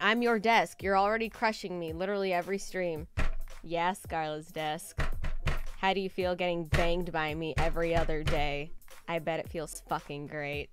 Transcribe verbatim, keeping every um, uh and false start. I'm your desk. You're already crushing me literally every stream. Yeah, Scarle's desk. How do you feel getting banged by me every other day? I bet it feels fucking great.